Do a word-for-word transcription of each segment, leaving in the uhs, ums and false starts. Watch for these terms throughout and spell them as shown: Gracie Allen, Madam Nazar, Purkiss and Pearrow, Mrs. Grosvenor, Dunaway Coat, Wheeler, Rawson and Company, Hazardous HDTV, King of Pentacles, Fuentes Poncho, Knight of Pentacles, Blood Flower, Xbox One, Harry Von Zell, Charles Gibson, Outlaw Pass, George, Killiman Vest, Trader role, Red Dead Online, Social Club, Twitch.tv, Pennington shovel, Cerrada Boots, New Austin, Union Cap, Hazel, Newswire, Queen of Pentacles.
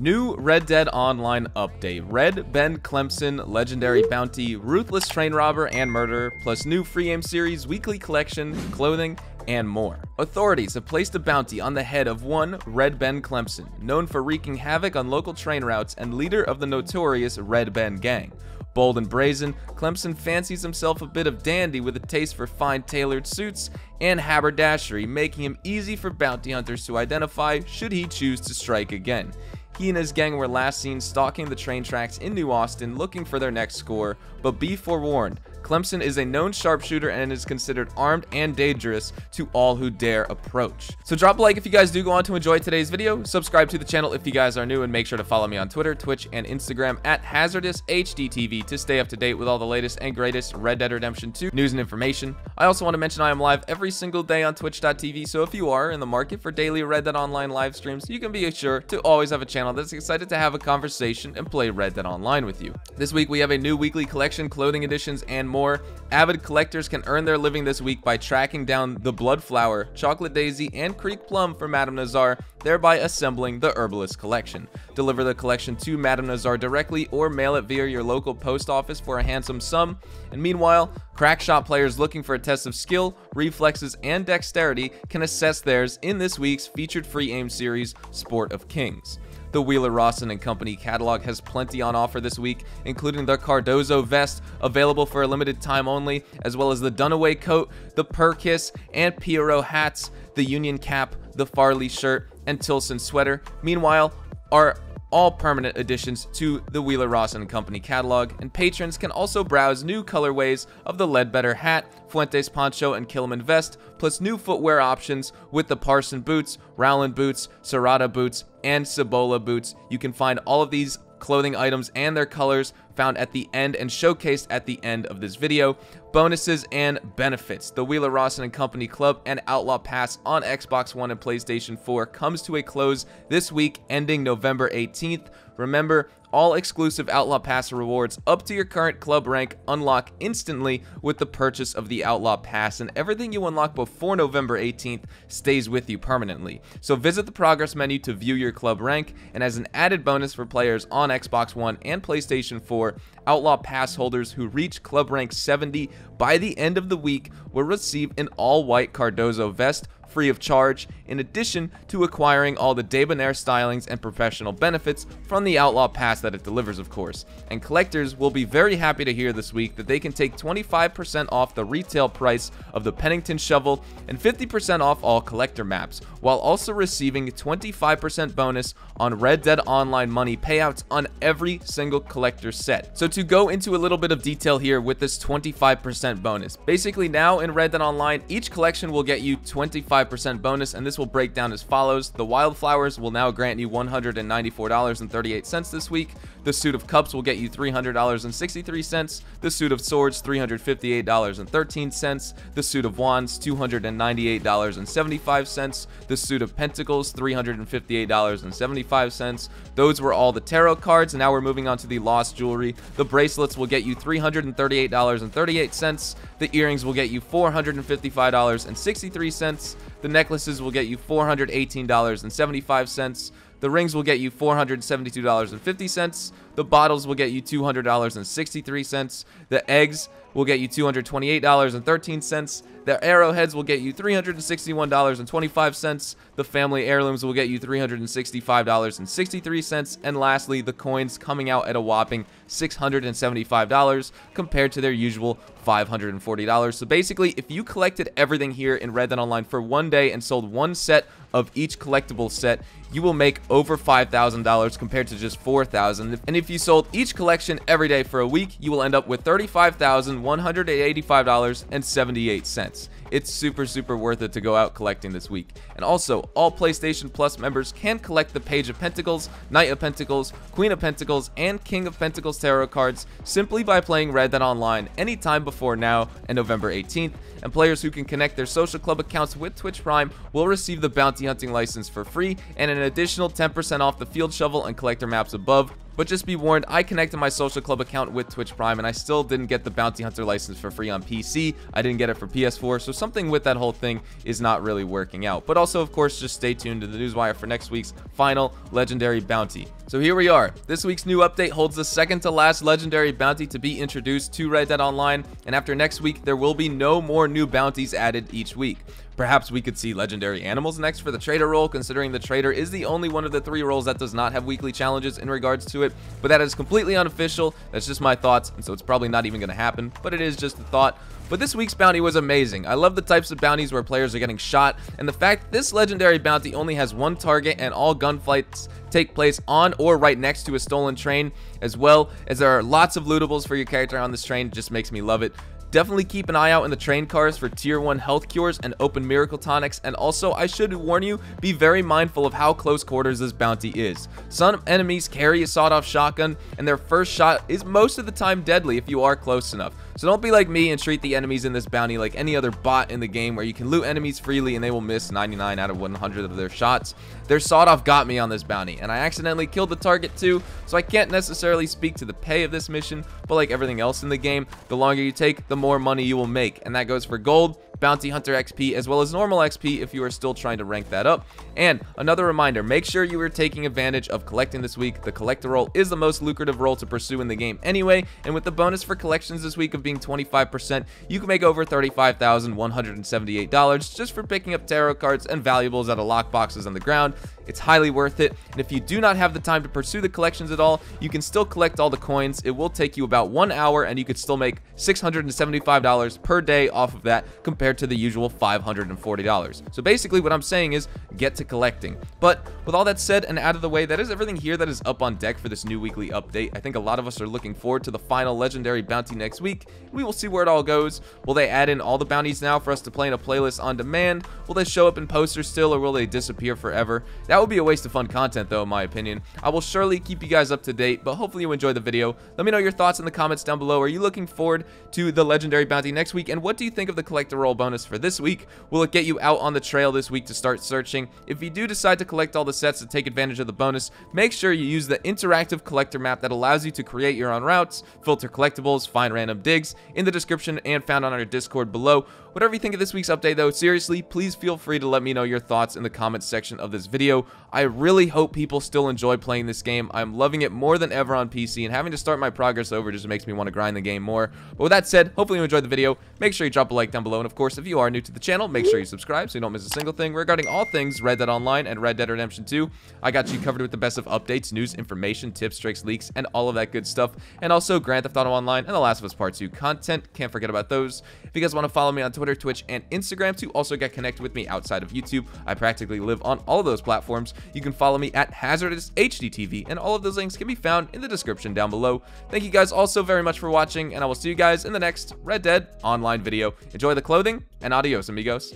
New Red Dead Online update, Red Ben Clempson, Legendary Bounty, Ruthless Train Robber and Murderer, plus new free game series, weekly collection, clothing, and more. Authorities have placed a bounty on the head of one Red Ben Clempson, known for wreaking havoc on local train routes and leader of the notorious Red Ben Gang. Bold and brazen, Clempson fancies himself a bit of dandy with a taste for fine tailored suits and haberdashery, making him easy for bounty hunters to identify should he choose to strike again. He and his gang were last seen stalking the train tracks in New Austin looking for their next score, but be forewarned, Clempson is a known sharpshooter and is considered armed and dangerous to all who dare approach. So drop a like if you guys do go on to enjoy today's video, subscribe to the channel if you guys are new, and make sure to follow me on Twitter, Twitch, and Instagram at Hazardous H D T V to stay up to date with all the latest and greatest Red Dead Redemption two news and information. I also want to mention I am live every single day on Twitch dot T V, so if you are in the market for daily Red Dead Online live streams, you can be sure to always have a channel that's excited to have a conversation and play Red Dead Online with you. This week we have a new weekly collection, clothing editions, and more. Avid collectors can earn their living this week by tracking down the Blood Flower, Chocolate Daisy, and Creek Plum for Madam Nazar, thereby assembling the Herbalist collection. Deliver the collection to Madam Nazar directly or mail it via your local post office for a handsome sum. And meanwhile, crack shot players looking for a test of skill, reflexes, and dexterity can assess theirs in this week's featured free aim series, Sport of Kings. The Wheeler, Rawson and Company catalog has plenty on offer this week, including the Cardozo Vest, available for a limited time only, as well as the Dunaway Coat, the Purkiss and Pearrow hats, the Union Cap, the Farley Shirt, and Tillson Sweater. Meanwhile, our all permanent additions to the Wheeler, Rawson and Company catalog, and patrons can also browse new colorways of the Ledbetter Hat, Fuentes Poncho, and Killiman Vest, plus new footwear options with the Parson Boots, Rowland Boots, Cerrada Boots, and Cibola Boots. You can find all of these clothing items and their colors found at the end and showcased at the end of this video. Bonuses and benefits. The Wheeler, Rawson and Company Club and Outlaw Pass on Xbox One and PlayStation four comes to a close this week, ending November eighteenth. Remember, all exclusive Outlaw Pass rewards up to your current club rank unlock instantly with the purchase of the Outlaw Pass, and everything you unlock before November eighteenth stays with you permanently. So visit the progress menu to view your club rank, and as an added bonus for players on Xbox One and PlayStation four, Outlaw Pass holders who reach club rank seventy by the end of the week will receive an all-white Cardozo vest free of charge, in addition to acquiring all the debonair stylings and professional benefits from the Outlaw Pass that it delivers, of course. And collectors will be very happy to hear this week that they can take twenty-five percent off the retail price of the Pennington shovel and fifty percent off all collector maps, while also receiving a twenty-five percent bonus on Red Dead Online money payouts on every single collector set. So to go into a little bit of detail here with this twenty-five percent bonus, basically now in Red Dead Online, each collection will get you twenty-five percent bonus, and this will break down as follows. The Wildflowers will now grant you one hundred ninety-four dollars and thirty-eight cents this week. The Suit of Cups will get you three hundred dollars and sixty-three cents. The Suit of Swords, three hundred fifty-eight dollars and thirteen cents. The Suit of Wands, two hundred ninety-eight dollars and seventy-five cents. The Suit of Pentacles, three hundred fifty-eight dollars and seventy-five cents. Those were all the tarot cards, and now we're moving on to the Lost Jewelry. The Bracelets will get you three hundred thirty-eight dollars and thirty-eight cents. The Earrings will get you four hundred fifty-five dollars and sixty-three cents. The Necklaces will get you four hundred eighteen dollars and seventy-five cents. The Rings will get you four hundred seventy-two dollars and fifty cents. The Bottles will get you two hundred dollars and sixty-three cents. The Eggs will get you two hundred twenty-eight dollars and thirteen cents. The Arrowheads will get you three hundred sixty-one dollars and twenty-five cents. The Family Heirlooms will get you three hundred sixty-five dollars and sixty-three cents. And lastly, the coins coming out at a whopping six hundred seventy-five dollars compared to their usual five hundred forty dollars. So basically, if you collected everything here in Red Dead Online for one day and sold one set of each collectible set, you will make over five thousand dollars compared to just four thousand dollars. And if you sold each collection every day for a week, you will end up with thirty-five thousand one hundred eighty-five dollars and seventy-eight cents. It's super, super worth it to go out collecting this week. And also, all PlayStation Plus members can collect the Page of Pentacles, Knight of Pentacles, Queen of Pentacles, and King of Pentacles tarot cards simply by playing Red Dead Online anytime before now and November eighteenth. And players who can connect their Social Club accounts with Twitch Prime will receive the bounty hunting license for free and an additional ten percent off the field shovel and collector maps above. But just be warned, I connected my Social Club account with Twitch Prime and I still didn't get the bounty hunter license for free on P C. I didn't get it for P S four, so something with that whole thing is not really working out. But also, of course, just stay tuned to the Newswire for next week's final legendary bounty. So here we are. This week's new update holds the second to last legendary bounty to be introduced to Red Dead Online, and after next week, there will be no more new bounties added each week. Perhaps we could see legendary animals next for the trader role, considering the trader is the only one of the three roles that does not have weekly challenges in regards to it, but that is completely unofficial. That's just my thoughts, and so it's probably not even going to happen, but it is just a thought. But this week's bounty was amazing. I love the types of bounties where players are getting shot, and the fact this legendary bounty only has one target and all gunfights take place on or right next to a stolen train, as well as there are lots of lootables for your character on this train. It just makes me love it. Definitely keep an eye out in the train cars for tier one health cures and open miracle tonics, and also, I should warn you, be very mindful of how close quarters this bounty is. Some enemies carry a sawed-off shotgun, and their first shot is most of the time deadly if you are close enough. So don't be like me and treat the enemies in this bounty like any other bot in the game where you can loot enemies freely and they will miss ninety-nine out of one hundred of their shots. Their sawed-off got me on this bounty, and I accidentally killed the target too, so I can't necessarily speak to the pay of this mission, but like everything else in the game, the longer you take, the more money you will make, and that goes for gold, bounty hunter X P, as well as normal X P if you are still trying to rank that up. And another reminder, make sure you are taking advantage of collecting this week. The collector role is the most lucrative role to pursue in the game anyway, and with the bonus for collections this week of being twenty-five percent, you can make over thirty-five thousand one hundred seventy-eight dollars just for picking up tarot cards and valuables out of lockboxes on the ground. It's highly worth it, and if you do not have the time to pursue the collections at all, you can still collect all the coins. It will take you about one hour, and you could still make six hundred seventy-five dollars per day off of that, compared to the usual five hundred forty dollars. So basically what I'm saying is get to collecting. But with all that said and out of the way, that is everything here that is up on deck for this new weekly update. I think a lot of us are looking forward to the final legendary bounty next week. We will see where it all goes. Will they add in all the bounties now for us to play in a playlist on demand? Will they show up in posters still, or will they disappear forever? That would be a waste of fun content though, in my opinion. I will surely keep you guys up to date, but hopefully you enjoyed the video. Let me know your thoughts in the comments down below. Are you looking forward to the legendary bounty next week? And what do you think of the collector roll bonus for this week? Will it get you out on the trail this week to start searching? If you do decide to collect all the sets to take advantage of the bonus, make sure you use the interactive collector map that allows you to create your own routes, filter collectibles, find random digs in the description and found on our Discord below. Whatever you think of this week's update though, seriously, please feel free to let me know your thoughts in the comments section of this video. I really hope people still enjoy playing this game. I'm loving it more than ever on P C, and having to start my progress over just makes me want to grind the game more. But with that said, hopefully you enjoyed the video. Make sure you drop a like down below, and of course, if you are new to the channel, make sure you subscribe so you don't miss a single thing regarding all things Red Dead Online and Red Dead Redemption two. I got you covered with the best of updates, news, information, tips, tricks, leaks, and all of that good stuff. And also Grand Theft Auto Online and The Last of Us Part two content. Can't forget about those. If you guys want to follow me on Twitter, Twitch, and Instagram to also get connected with me outside of YouTube, I practically live on all of those platforms. You can follow me at Hazardous H D T V, and all of those links can be found in the description down below. Thank you guys also very much for watching, and I will see you guys in the next Red Dead Online video. Enjoy the clothing, and adios, amigos.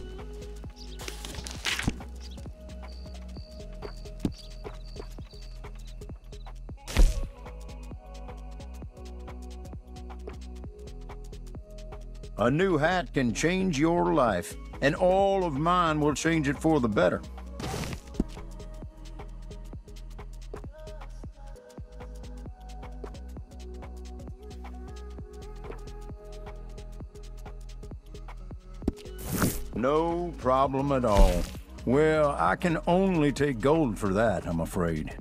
A new hat can change your life, and all of mine will change it for the better. No problem at all. Well, I can only take gold for that, I'm afraid.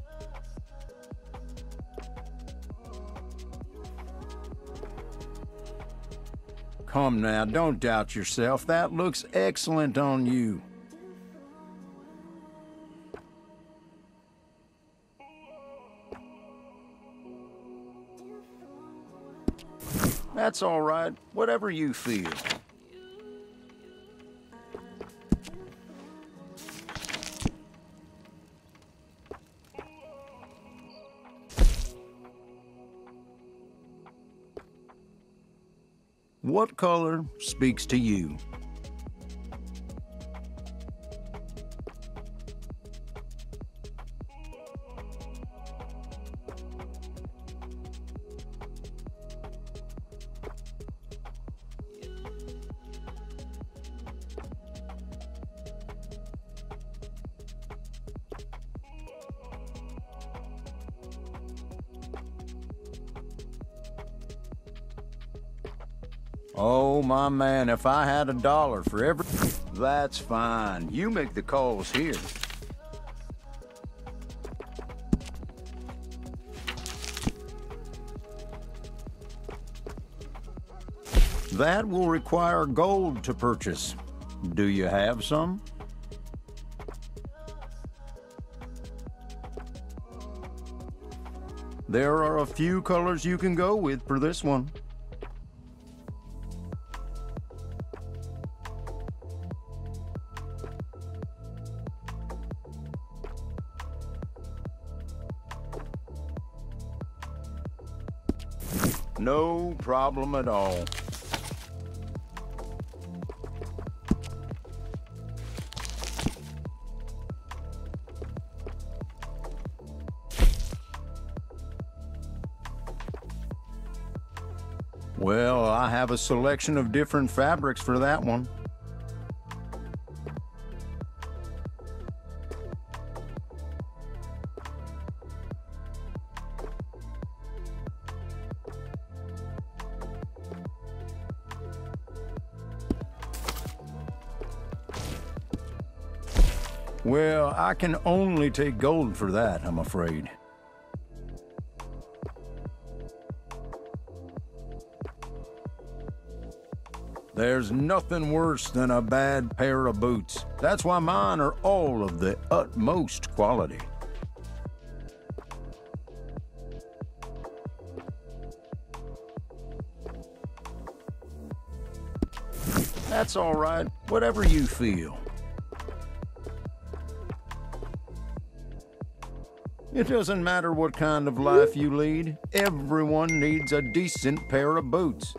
Come now, don't doubt yourself. That looks excellent on you. That's all right, whatever you feel. What color speaks to you? Oh, my man, if I had a dollar for every... That's fine. You make the calls here. That will require gold to purchase. Do you have some? There are a few colors you can go with for this one. No problem at all. Well, I have a selection of different fabrics for that one. Well, I can only take gold for that, I'm afraid. There's nothing worse than a bad pair of boots. That's why mine are all of the utmost quality. That's all right, whatever you feel. It doesn't matter what kind of life you lead, everyone needs a decent pair of boots.